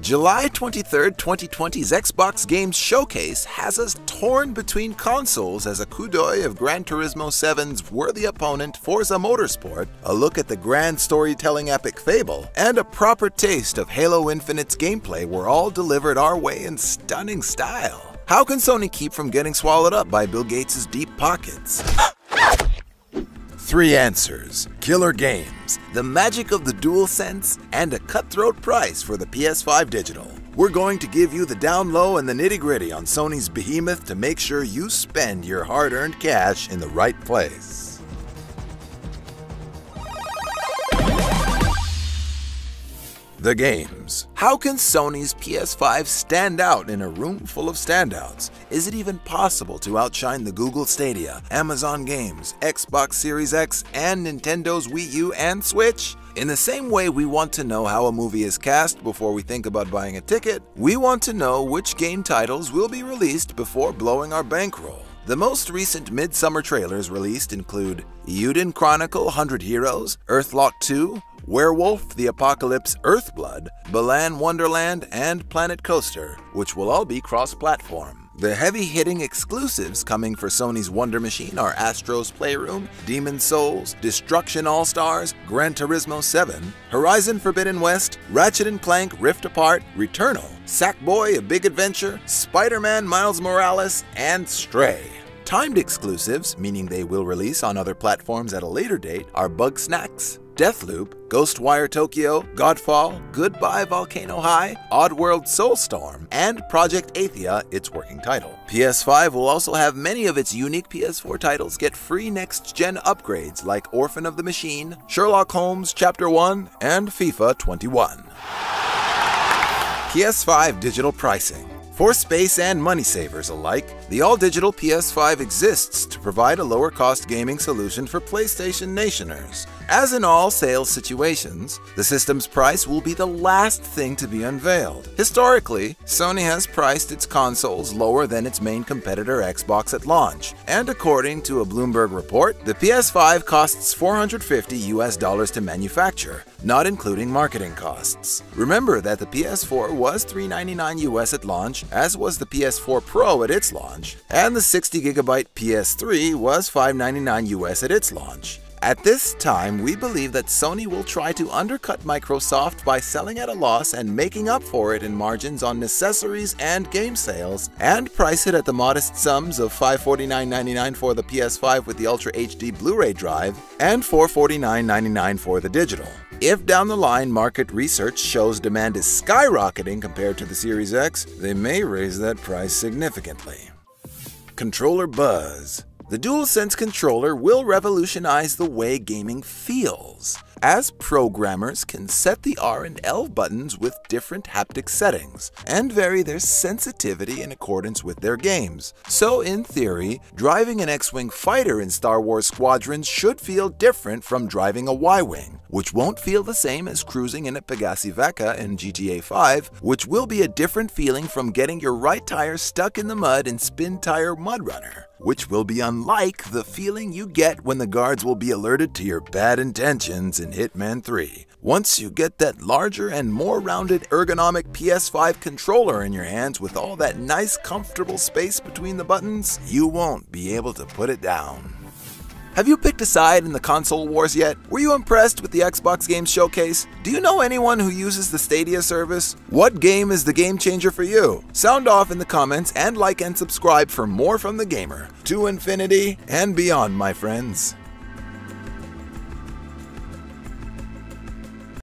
July 23, 2020's Xbox Games Showcase has us torn between consoles as a kudoi of Gran Turismo 7's worthy opponent Forza Motorsport, a look at the grand storytelling epic Fable, and a proper taste of Halo Infinite's gameplay were all delivered our way in stunning style. How can Sony keep from getting swallowed up by Bill Gates' deep pockets? 3 answers, killer games, the magic of the DualSense, and a cutthroat price for the PS5 digital. We're going to give you the down low and the nitty-gritty on Sony's behemoth to make sure you spend your hard-earned cash in the right place. The games. How can Sony's PS5 stand out in a room full of standouts? Is it even possible to outshine the Google Stadia, Amazon Games, Xbox Series X, and Nintendo's Wii U and Switch? In the same way we want to know how a movie is cast before we think about buying a ticket, we want to know which game titles will be released before blowing our bankroll. The most recent midsummer trailers released include Yuden Chronicle 100 Heroes, Earthlock 2, Werewolf: The Apocalypse Earthblood, Balan Wonderland, and Planet Coaster, which will all be cross-platform. The heavy-hitting exclusives coming for Sony's Wonder Machine are Astro's Playroom, Demon's Souls, Destruction All-Stars, Gran Turismo 7, Horizon Forbidden West, Ratchet & Clank Rift Apart, Returnal, Sackboy: A Big Adventure, Spider-Man: Miles Morales, and Stray. Timed exclusives, meaning they will release on other platforms at a later date, are Bug Snacks, Deathloop, Ghostwire Tokyo, Godfall, Goodbye Volcano High, Oddworld Soulstorm, and Project Athia, its working title. PS5 will also have many of its unique PS4 titles get free next-gen upgrades like Orphan of the Machine, Sherlock Holmes Chapter 1, and FIFA 21. PS5 digital pricing. For space and money savers alike, the all-digital PS5 exists to provide a lower-cost gaming solution for PlayStation Nationers. As in all sales situations, the system's price will be the last thing to be unveiled. Historically, Sony has priced its consoles lower than its main competitor Xbox at launch, and according to a Bloomberg report, the PS5 costs $450 to manufacture, not including marketing costs. Remember that the PS4 was $399 at launch, as was the PS4 Pro at its launch, and the 60GB PS3 was $599 at its launch. At this time, we believe that Sony will try to undercut Microsoft by selling at a loss and making up for it in margins on accessories and game sales, and price it at the modest sums of $549.99 for the PS5 with the Ultra HD Blu-ray drive and $449.99 for the digital. If down the line market research shows demand is skyrocketing compared to the Series X, they may raise that price significantly. Controller buzz. The DualSense controller will revolutionize the way gaming feels, as programmers can set the R and L buttons with different haptic settings and vary their sensitivity in accordance with their games. So in theory, driving an X-Wing fighter in Star Wars Squadrons should feel different from driving a Y-Wing, which won't feel the same as cruising in a Pegasi Vecca in GTA 5, which will be a different feeling from getting your right tire stuck in the mud in Spin Tire Mud Runner, which will be unlike the feeling you get when the guards will be alerted to your bad intentions in Hitman 3. Once you get that larger and more rounded ergonomic PS5 controller in your hands with all that nice comfortable space between the buttons, you won't be able to put it down. Have you picked a side in the console wars yet? Were you impressed with the Xbox Games Showcase? Do you know anyone who uses the Stadia service? What game is the game changer for you? Sound off in the comments and like and subscribe for more from the gamer. To infinity and beyond, my friends.